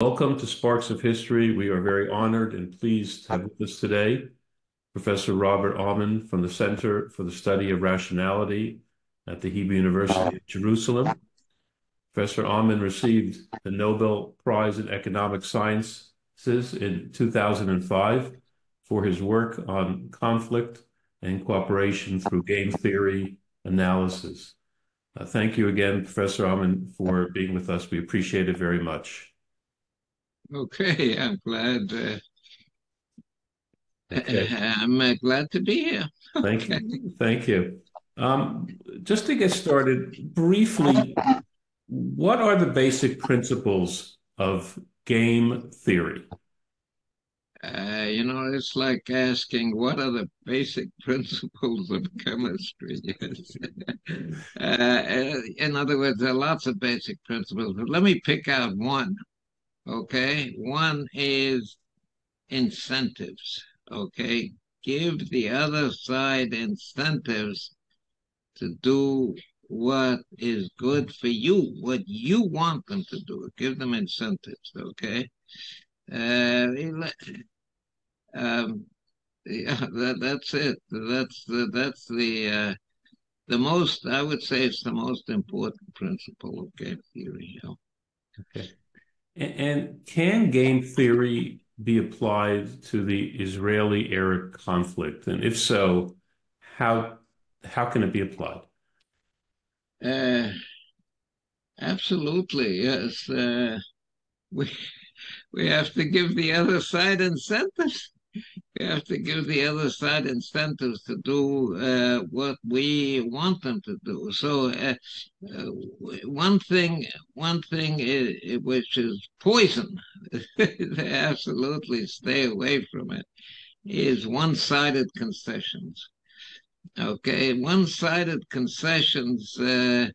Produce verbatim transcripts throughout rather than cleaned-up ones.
Welcome to Sparks of History. We are very honored and pleased to have with us today Professor Robert Aumann from the Center for the Study of Rationality at the Hebrew University of Jerusalem. Professor Aumann received the Nobel Prize in Economic Sciences in two thousand five for his work on conflict and cooperation through game theory analysis. Uh, thank you again, Professor Aumann, for being with us. We appreciate it very much. Okay, I'm glad. Uh, okay. I'm uh, glad to be here. Thank okay. you. Thank you. Um, just to get started, briefly, what are the basic principles of game theory? Uh, you know, it's like asking, what are the basic principles of chemistry? uh, in other words, there are lots of basic principles, but let me pick out one. Okay, one is incentives, okay? Give the other side incentives to do what is good for you, what you want them to do. Give them incentives, okay? Uh, um, yeah, that, that's it. That's the, that's the, uh, the most, I would say it's the most important principle of game theory. You know? Okay. And can game theory be applied to the Israeli-Arab conflict? And if so, how how can it be applied? Uh, absolutely, yes. Uh, we we have to give the other side incentives. We have to give the other side incentives to do uh, what we want them to do. So uh, uh, one thing, one thing is, which is poison, they absolutely stay away from it, is one-sided concessions. Okay, one-sided concessions, uh,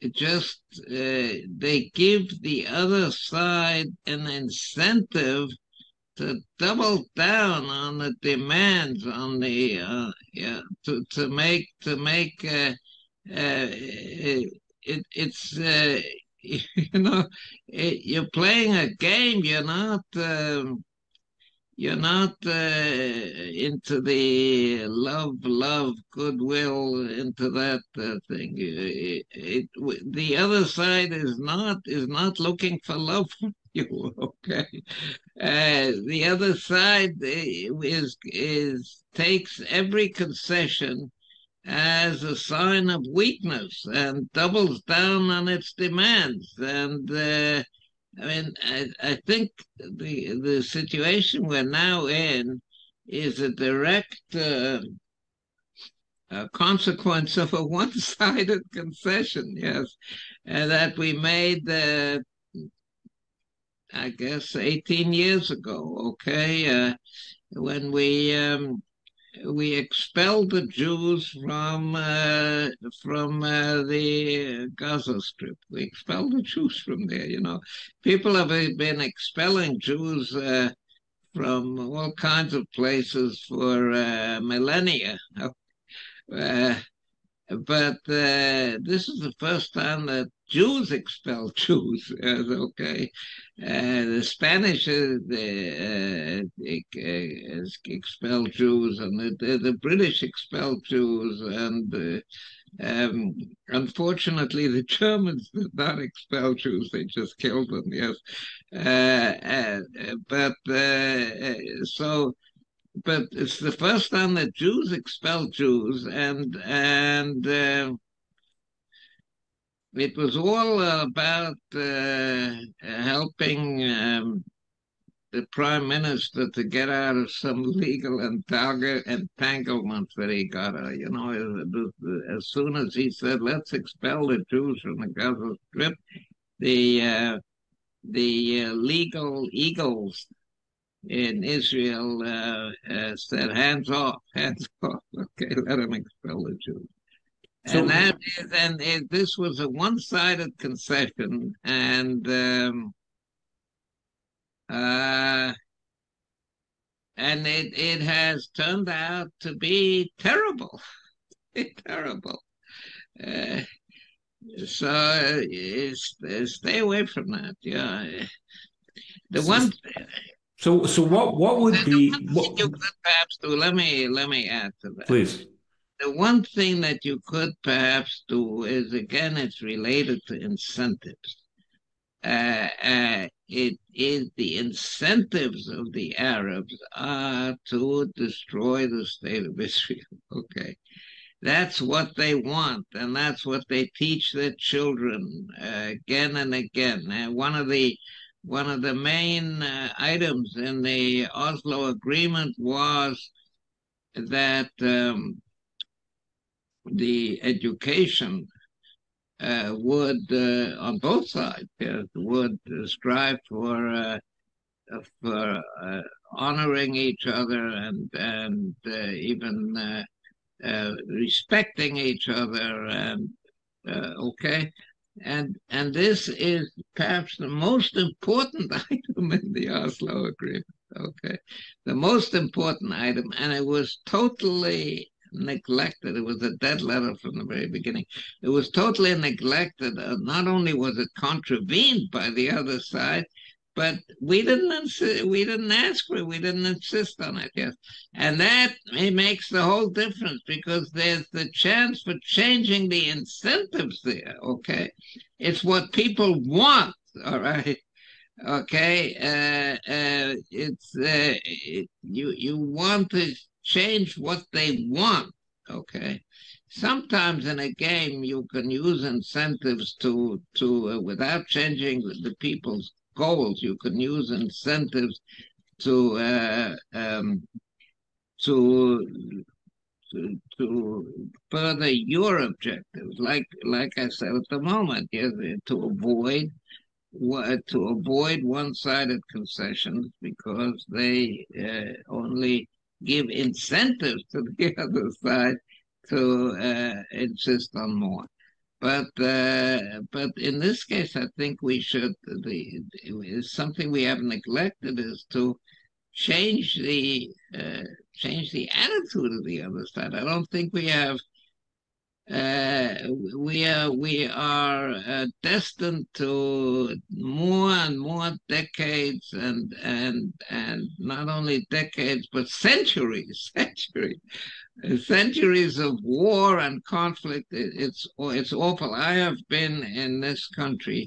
it just, uh, they give the other side an incentive to double down on the demands on the uh, yeah, to to make to make uh, uh, it it's uh, you know it, you're playing a game. You're not um, you're not uh, into the love love goodwill into that uh, thing. It, it, it, the other side is not is not looking for love. You, okay, uh, the other side is is takes every concession as a sign of weakness and doubles down on its demands. And uh, I mean, I, I think the the situation we're now in is a direct uh, a consequence of a one-sided concession. Yes, and that we made the. Uh, I guess eighteen years ago, okay, uh, when we um, we expelled the Jews from uh, from uh, the Gaza Strip. We expelled the Jews from there. You know, people have been expelling Jews uh, from all kinds of places for uh, millennia. Uh, But uh, this is the first time that Jews expelled Jews. Okay, uh, the Spanish uh, expelled Jews, and the, the British expelled Jews, and uh, um, unfortunately, the Germans did not expel Jews; they just killed them. Yes, uh, uh, but uh, so. But it's the first time that Jews expelled Jews, and and uh, it was all about uh, helping um, the prime minister to get out of some legal entanglement that he got. You know, as soon as he said, "Let's expel the Jews from the Gaza Strip," the uh, the uh, legal eagles in Israel uh, uh, said, hands off, hands off, okay, let them expel the Jews. So, and that is, and it, this was a one-sided concession, and um, uh, and it, it has turned out to be terrible, terrible. Uh, so uh, stay away from that, yeah. The one. So, so what? What would be? What, you could perhaps do. Let me let me add to that, please. The one thing that you could perhaps do is, again, it's related to incentives. Uh, uh, it is the incentives of the Arabs are to destroy the state of Israel. Okay, that's what they want, and that's what they teach their children uh, again and again. And one of the one of the main uh, items in the Oslo Agreement was that. Um, The education uh, would, uh, on both sides, uh, would strive for uh, for uh, honoring each other and and uh, even uh, uh, respecting each other. And uh, okay, and and this is perhaps the most important item in the Oslo Agreement. Okay, the most important item, and it was totally neglected. It was a dead letter from the very beginning. It was totally neglected. Not only was it contravened by the other side, but we didn't insist, we didn't ask for it. We didn't insist on it. Yes, and that it makes the whole difference, because there's the chance for changing the incentives there. Okay, it's what people want. All right. Okay. Uh, uh, it's uh, it, you. You want to change what they want, okay? Sometimes in a game you can use incentives to, to uh, without changing the people's goals, you can use incentives to, uh, um, to, to, to further your objectives. Like, like I said at the moment, yeah, to avoid to avoid one-sided concessions, because they uh, only give incentives to the other side to uh, insist on more. But uh, but in this case, I think we should, the, something we have neglected is to change the uh, change the attitude of the other side. I don't think we have uh, we are we are uh, destined to more and more decades, and and and not only decades but centuries, centuries, centuries of war and conflict. It's it's awful. I have been in this country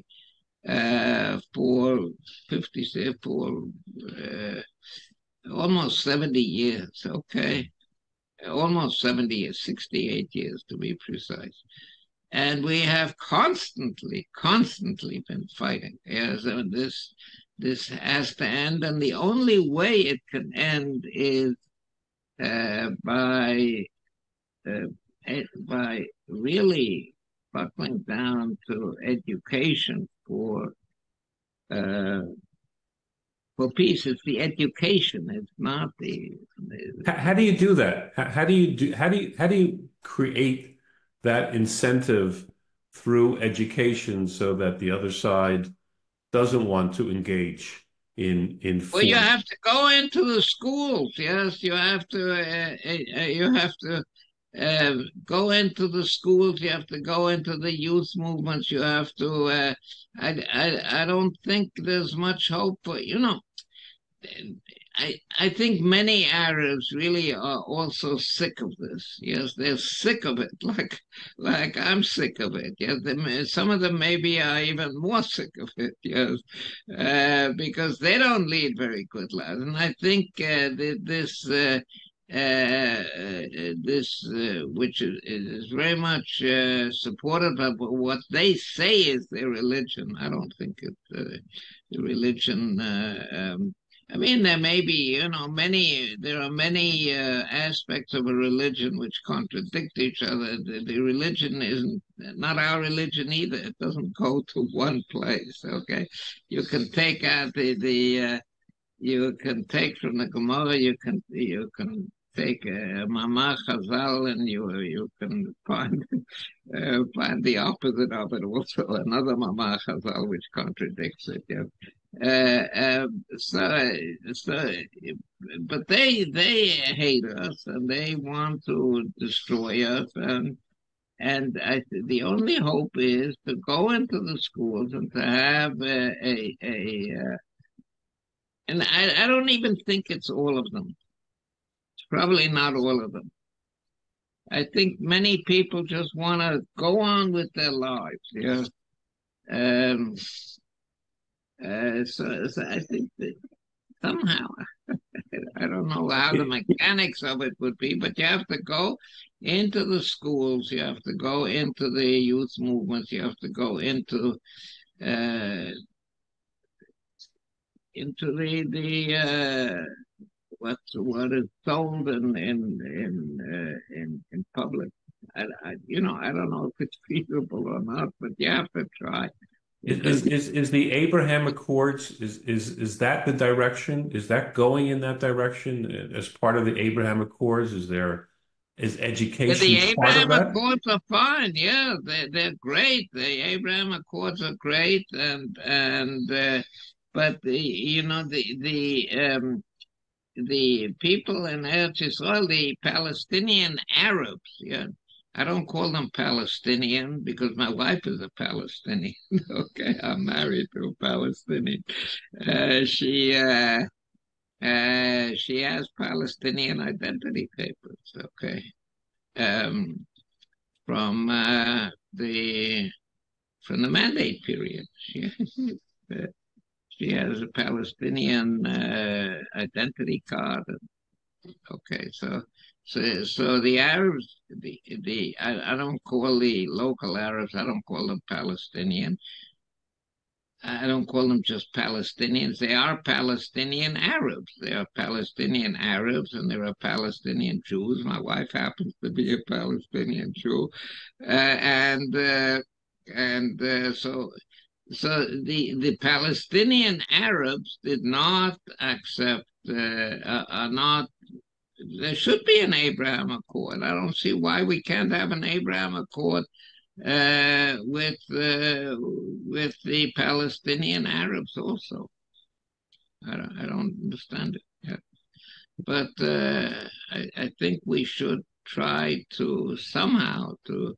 uh, for fifty, for uh, almost seventy years. Okay. Almost seventy years, sixty-eight years to be precise. And we have constantly, constantly been fighting. Yeah, so this, this has to end, and the only way it can end is uh, by, uh, by really buckling down to education for uh, for peace. It's the education. It's not the. the how do you do that? How do you do? How do you? How do you create that incentive through education so that the other side doesn't want to engage in in? Well, form? You have to go into the schools. Yes, you have to. Uh, uh, you have to uh, go into the schools. You have to go into the youth movements. You have to. Uh, I, I I don't think there's much hope for, you know. I I think many Arabs really are also sick of this. Yes, they're sick of it, like like I'm sick of it. Yes, they may, some of them maybe are even more sick of it. Yes, uh, because they don't lead very good lives, and I think uh, the, this uh, uh, this uh, which is, is very much uh, supported by what they say is their religion. I don't think it's uh, the religion. Uh, um, I mean, there may be, you know, many, there are many uh, aspects of a religion which contradict each other. The, the religion isn't, not our religion either. It doesn't go to one place, okay? You can take out the, the uh, you can take from the Gemara, you can, you can take a Mama Chazal, and you, you can find, uh, find the opposite of it also, another Mama Chazal which contradicts it, yeah. Uh, uh, so, so, but they they hate us, and they want to destroy us, and and I the only hope is to go into the schools and to have a a, a And I, I don't even think it's all of them. It's probably not all of them. I think many people just want to go on with their lives. Yeah. Um, uh, so, so I think that somehow, I don't know how the mechanics of it would be, but you have to go into the schools, you have to go into the youth movements, you have to go into uh, into the the uh, what what is sold in in in uh, in, in public. I, I, you know, I don't know if it's feasible or not, but you have to try. Is is is the Abraham Accords? Is is is that the direction? Is that going in that direction as part of the Abraham Accords? Is there is education? The Abraham part of Accords that? Are fine. Yeah, they they're great. The Abraham Accords are great, and and uh, but the, you know the the. Um, the people in Eretz Yisrael, the Palestinian Arabs, yeah. I don't call them Palestinian because my wife is a Palestinian. Okay, I'm married to a Palestinian. Uh, she uh, uh, she has Palestinian identity papers. Okay, um, from uh, the from the mandate period. She has a Palestinian uh, identity card. Okay, so. So, so the Arabs, the the I, I don't call the local Arabs, I don't call them Palestinian. I don't call them just Palestinians. They are Palestinian Arabs. They are Palestinian Arabs, and there are Palestinian Jews. My wife happens to be a Palestinian Jew, uh, and uh, and uh, so so the the Palestinian Arabs did not accept uh, are not. There should be an Abraham Accord. I don't see why we can't have an Abraham Accord uh, with uh, with the Palestinian Arabs also. I don't, I don't understand it yet. But uh, I, I think we should try to somehow to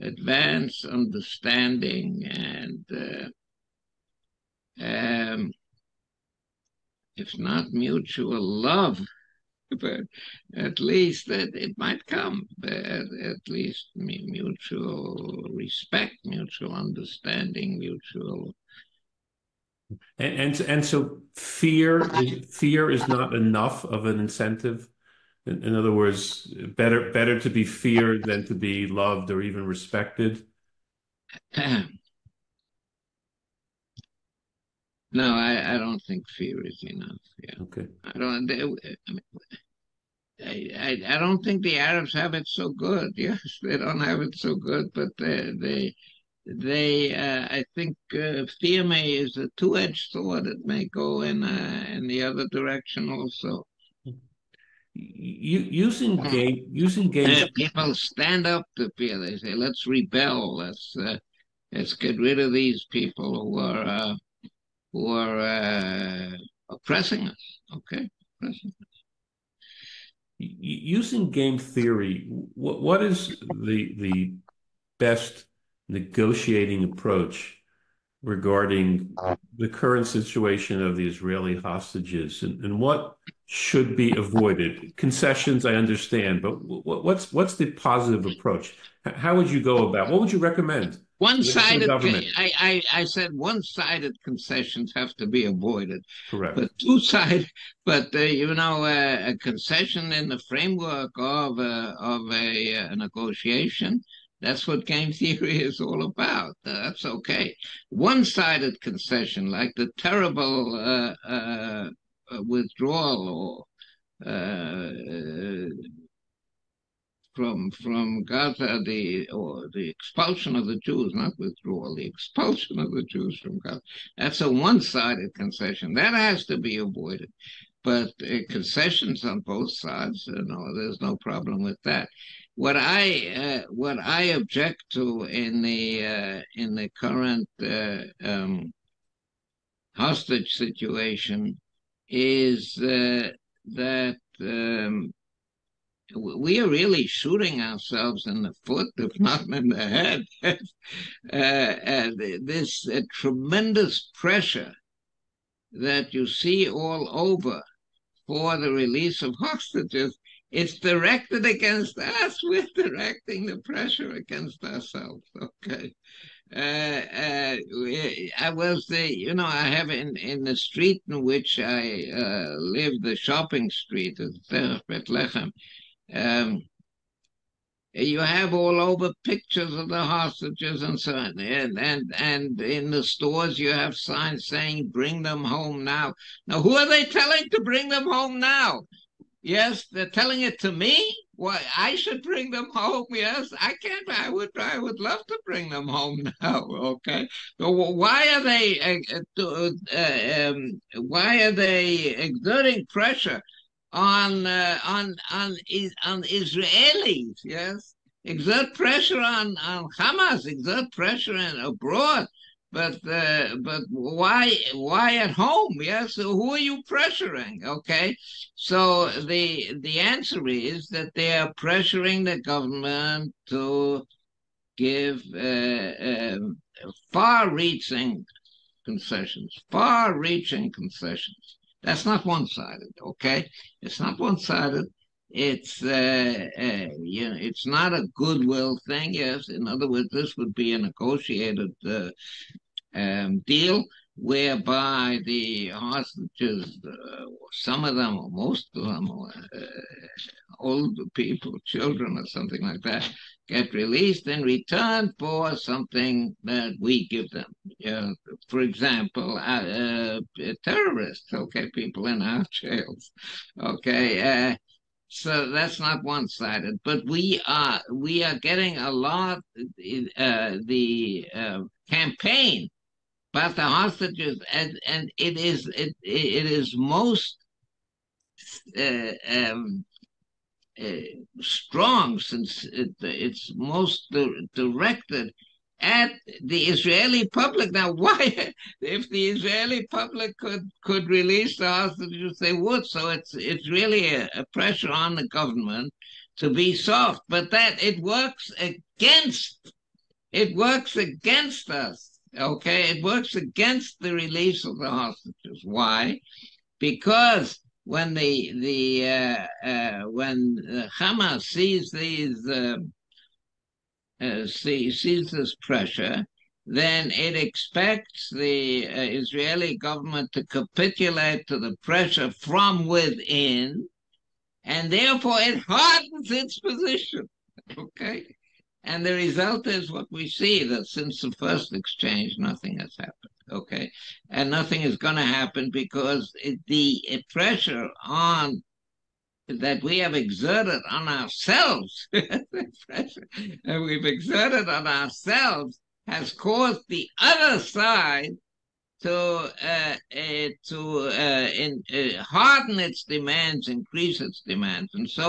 advance understanding and uh, um, if not mutual love, but at least that it might come, but at least mutual respect, mutual understanding, mutual. And and, and so fear, fear is not enough of an incentive. In, in other words, better better to be feared than to be loved or even respected. No, I, I don't think fear is enough. Yeah. Okay. I don't. They, I, mean, I I don't think the Arabs have it so good. Yes, they don't have it so good, but they they, they uh, I think uh, fear may is a two-edged sword. It may go in uh, in the other direction also. You, using game, using games. People stand up to fear. They say, "Let's rebel. Let's uh, let's get rid of these people who are." Uh, who are uh, oppressing us, okay? Oppressing us. Using game theory, what, what is the, the best negotiating approach regarding the current situation of the Israeli hostages, and, and what should be avoided? Concessions, I understand, but what's, what's the positive approach? How would you go about, what would you recommend? One-sided, I, I, I said one-sided concessions have to be avoided. Correct. But two-sided, but, uh, you know, uh, a concession in the framework of a, of a, a negotiation, that's what game theory is all about. Uh, that's okay. One-sided concession, like the terrible uh, uh, withdrawal or... Uh, From from Gaza, the or the expulsion of the Jews, not withdrawal, the expulsion of the Jews from Gaza. That's a one-sided concession that has to be avoided. But uh, concessions on both sides, you know, there's no problem with that. What I uh, what I object to in the uh, in the current uh, um, hostage situation is uh, that. Um, We are really shooting ourselves in the foot, if not in the head. uh, uh, this uh, tremendous pressure that you see all over for the release of hostages, it's directed against us. We're directing the pressure against ourselves. Okay. Uh, uh, I was the, you know, I have in, in the street in which I uh, live, the shopping street of Tefrich Bethlehem, um, you have all over pictures of the hostages and so on. And, and, and in the stores, you have signs saying, bring them home now. Now, who are they telling to bring them home now? Yes, they're telling it to me. Well, I should bring them home. Yes, I can't. I would. I would love to bring them home now. Okay. So why are they? Uh, uh, um, why are they exerting pressure on uh, on on on Israelis? Yes, exert pressure on on Hamas. Exert pressure and abroad. But uh, but why why at home? Yes, so who are you pressuring? Okay, so the the answer is that they are pressuring the government to give uh, um, far-reaching concessions. Far-reaching concessions. That's not one-sided. Okay, it's not one-sided. It's uh, uh, you know, it's not a goodwill thing. Yes, in other words, this would be a negotiated. Uh, Um, deal whereby the hostages, uh, some of them, or most of them, or, uh, older people, children or something like that, get released in return for something that we give them. Uh, for example, uh, uh, terrorists, okay, people in our jails, okay. Uh, So that's not one-sided, but we are we are getting a lot uh, the uh, campaign about the hostages, and and it is it it is most uh, um, uh, strong since it, it's most directed at the Israeli public. Now, why, if the Israeli public could could release the hostages, they would. So it's it's really a, a pressure on the government to be soft. But that it works against it works against us. Okay, it works against the release of the hostages. Why? Because when the the uh, uh, when Hamas sees these. Uh, Uh, see, sees this pressure, then it expects the uh, Israeli government to capitulate to the pressure from within, and therefore it hardens its position, okay? And the result is what we see, that since the first exchange, nothing has happened, okay? And nothing is going to happen because it, the pressure on that we have exerted on ourselves, the pressure that we've exerted on ourselves has caused the other side to uh, uh, to uh, in, uh, harden its demands, increase its demands, and so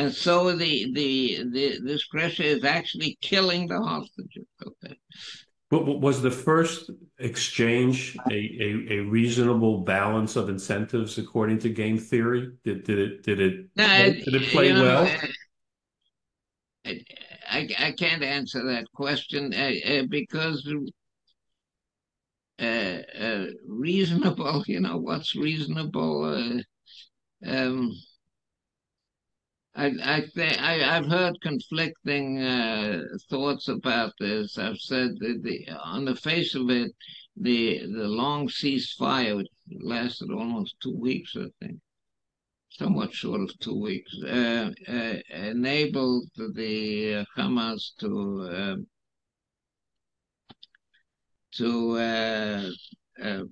and so the the, the this pressure is actually killing the hostages. Okay. But was the first exchange a, a, a reasonable balance of incentives according to game theory? Did, did it did it, no, it did it play you know, well? I, I I can't answer that question uh, uh, because uh, uh, reasonable. You know what's reasonable. Uh, um, I I think I, I've heard conflicting uh, thoughts about this. I've said that the, on the face of it, the the long ceasefire, which lasted almost two weeks, I think, somewhat short of two weeks, uh, uh, enabled the Hamas to uh, to uh, uh,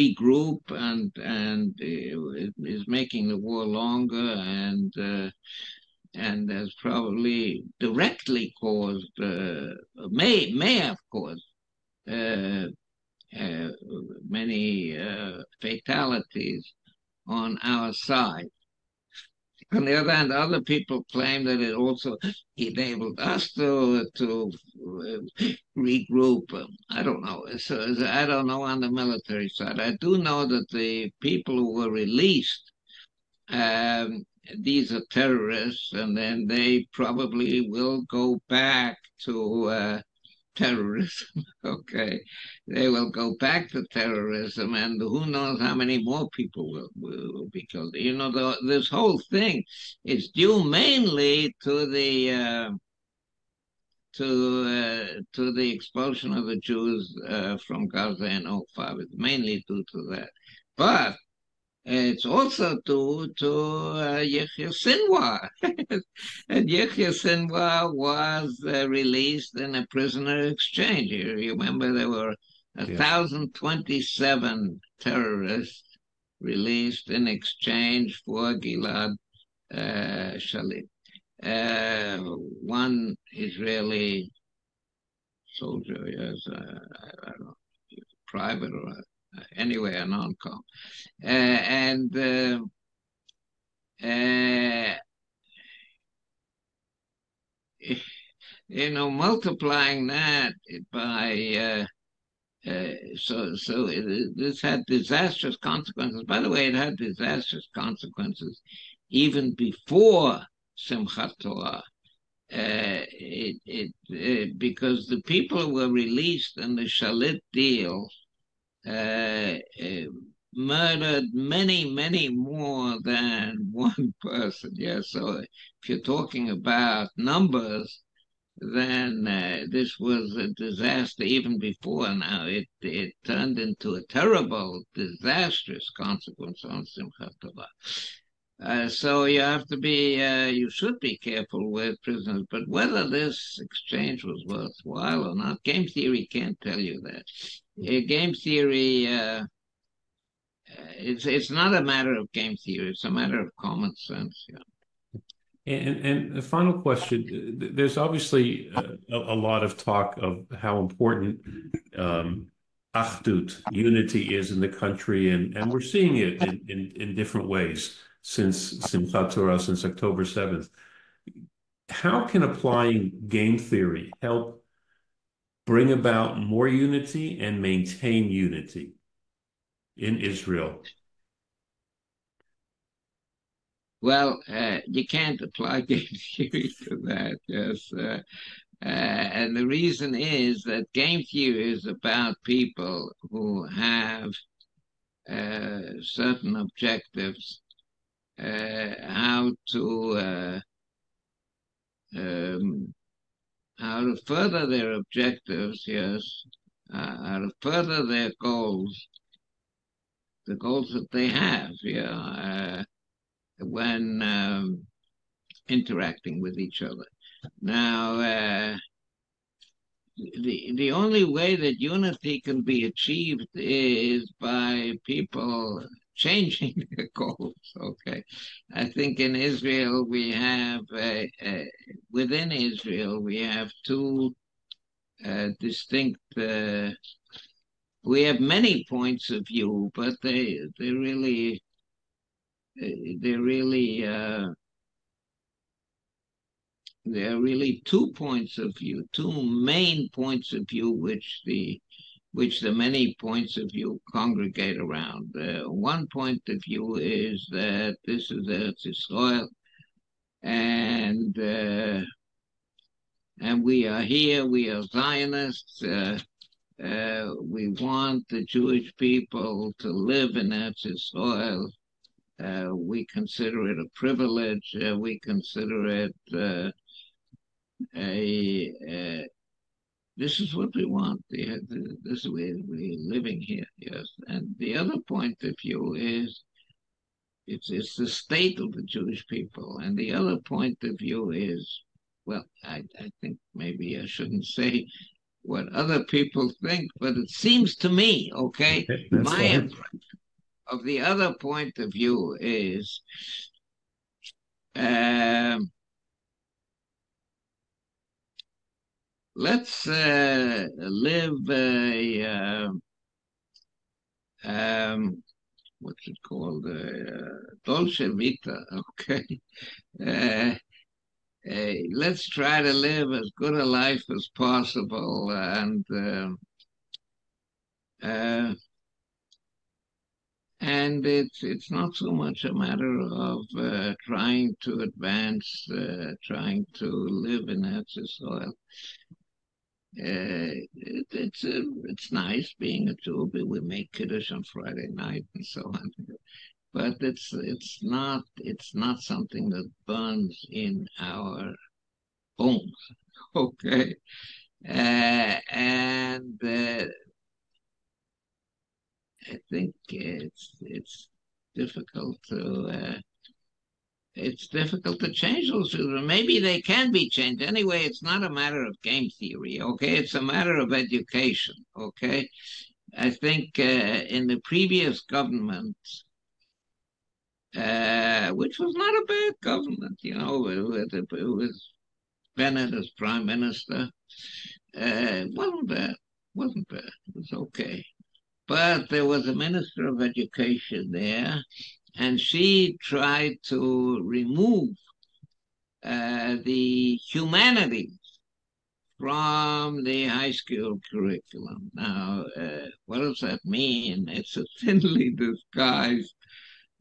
regroup, and and it is making the war longer, and uh, and has probably directly caused uh, may may have caused uh, uh, many uh, fatalities on our side. On the other hand, other people claim that it also enabled us to to regroup. I don't know. So I don't know on the military side. I do know that the people who were released, um, these are terrorists, and then they probably will go back to uh, terrorism, okay? They will go back to terrorism, and who knows how many more people will, will be killed. You know, the, this whole thing is due mainly to the uh, to uh, to the expulsion of the Jews uh, from Gaza in oh five. It's mainly due to that. But it's also due to uh, Yahya Sinwar. And Yahya Sinwar was uh, released in a prisoner exchange. You remember there were one thousand twenty-seven yeah. terrorists released in exchange for Gilad uh, Shalit. Uh, one Israeli soldier, yes, uh, I don't know, private or a, anyway, a non-com, uh, and uh, uh, you know, multiplying that by uh, uh, so so it, this had disastrous consequences. By the way, it had disastrous consequences even before Simchat Torah, uh, it, it, it because the people were released in the Shalit deal. Uh, uh, murdered many, many more than one person. Yeah, so if you're talking about numbers, then uh, this was a disaster even before. Now it it turned into a terrible, disastrous consequence on Simchat Torah. Uh, so you have to be, uh, you should be careful with prisoners. But whether this exchange was worthwhile or not, game theory can't tell you that. Uh, game theory, uh, it's it's not a matter of game theory. It's a matter of common sense. Yeah. And and the final question: there's obviously a, a lot of talk of how important um, achdut, unity, is in the country, and and we're seeing it in in, in different ways since Simchat Torah, since October seventh. How can applying game theory help bring about more unity and maintain unity in Israel? Well, uh, you can't apply game theory to that, yes. Uh, uh, and the reason is that game theory is about people who have uh, certain objectives, Uh, how to uh, um, how to further their objectives, yes, uh, how to further their goals, the goals that they have, yeah, uh, when um, interacting with each other. Now, uh, the the only way that unity can be achieved is by people changing the goals, okay? I think in Israel we have, uh, uh, within Israel, we have two uh, distinct, uh, we have many points of view, but they, they really, they're really, uh, there are really two points of view, two main points of view which the which the many points of view congregate around. Uh, one point of view is that this is Eretz Yisrael, and uh, and we are here, we are Zionists, uh, uh, we want the Jewish people to live in Eretz Yisrael, uh, we consider it a privilege, uh, we consider it uh, a... a this is what we want. Yeah, this is where we're living here. Yes, and the other point of view is it's it's the state of the Jewish people. And the other point of view is, well, I I think maybe I shouldn't say what other people think, but it seems to me, okay, okay my impression of the other point of view is, Um, let's uh, live a, uh, um, what's it called, uh, dolce vita, okay? Uh, uh, let's try to live as good a life as possible, and uh, uh, and it's it's not so much a matter of uh, trying to advance, uh, trying to live in Eretz Yisrael. Uh, it, it's uh, it's nice being a Jew. We make Kiddush on Friday night and so on, but it's it's not it's not something that burns in our bones. Okay, uh, and uh, I think it's it's difficult to. Uh, It's difficult to change those children. Maybe they can be changed. Anyway, it's not a matter of game theory, okay? It's a matter of education, okay? I think uh, in the previous government, uh, which was not a bad government, you know, with, with Bennett as prime minister, uh, wasn't bad, wasn't bad, it was okay. But there was a minister of education there, and she tried to remove uh, the humanities from the high school curriculum. Now, uh, what does that mean? It's a thinly disguised,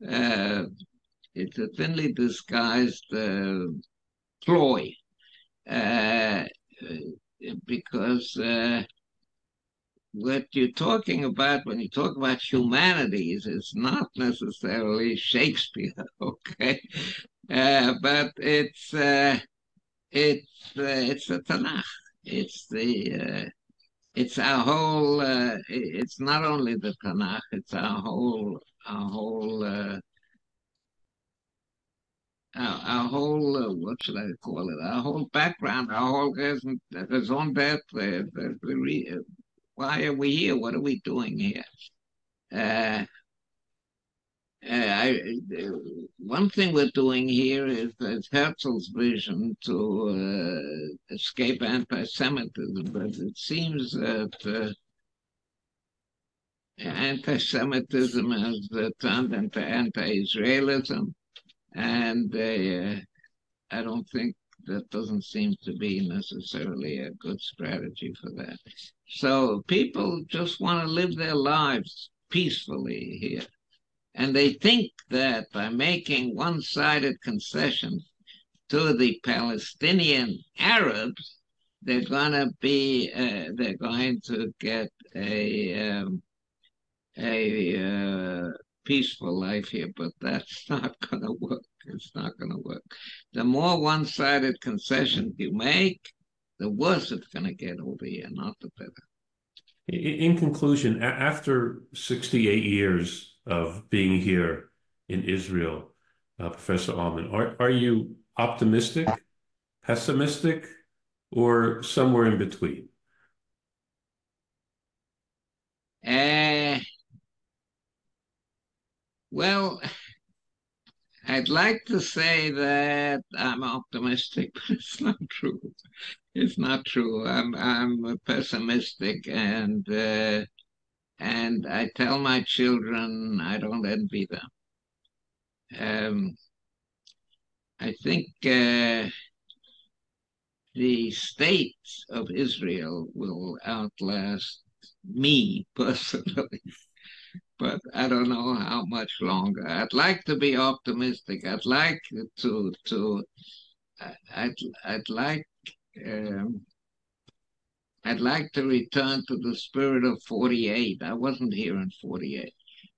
uh, it's a thinly disguised uh, ploy, uh, because uh, what you're talking about when you talk about humanities is not necessarily Shakespeare, okay? Uh, but it's uh, it's uh, it's the Tanakh. It's the uh, it's our whole. Uh, it's not only the Tanakh. It's our whole our whole uh, our, our whole. Uh, what should I call it? Our whole background. Our whole raison d'être. The, the, the, Why are we here? What are we doing here? Uh, uh, I, uh, one thing we're doing here is, is Herzl's vision to uh, escape anti-Semitism, but it seems that uh, anti-Semitism has uh, turned into anti-Israelism, and uh, I don't think that doesn't seem to be necessarily a good strategy for that. So people just want to live their lives peacefully here. And they think that by making one-sided concessions to the Palestinian Arabs, they're going to be, uh, they're going to get a, um, a uh, peaceful life here, but that's not going to work. It's not going to work. The more one-sided concessions you make, the worse it's going to get over here, not the better. In conclusion, after sixty-eight years of being here in Israel, uh, Professor Aumann, are, are you optimistic, pessimistic, or somewhere in between? Uh, well... I'd like to say that I'm optimistic, but it's not true. It's not true. I'm I'm pessimistic, and uh, and I tell my children I don't envy them. Um, I think uh, the state of Israel will outlast me personally. But I don't know how much longer. I'd like to be optimistic. I'd like to to. I'd I'd like um, I'd like to return to the spirit of forty-eight. I wasn't here in forty-eight,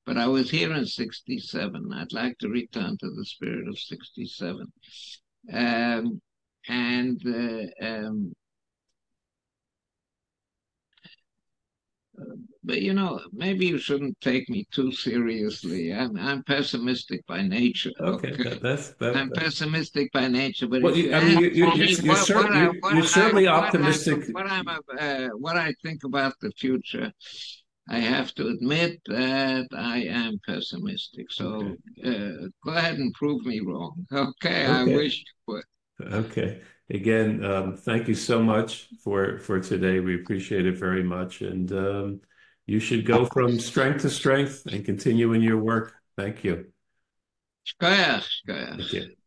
but I was here in sixty-seven. I'd like to return to the spirit of sixty-seven, um, and. Uh, um, But, you know, maybe you shouldn't take me too seriously. I'm, I'm pessimistic by nature. Okay, okay. That, that's... That, I'm that's... pessimistic by nature, but... Well, you, I mean, you, you're, you're, what, cer what I, what you're I, certainly what optimistic. I, what, I'm, uh, what I think about the future, I have to admit that I am pessimistic. So okay. uh, go ahead and prove me wrong. Okay, okay. I wish you would. Okay. Again, um, thank you so much for, for today. We appreciate it very much. And um, you should go from strength to strength and continue in your work. Thank you. Thank you.